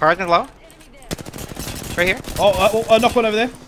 Horizon low. Right here. Oh, knock one over there.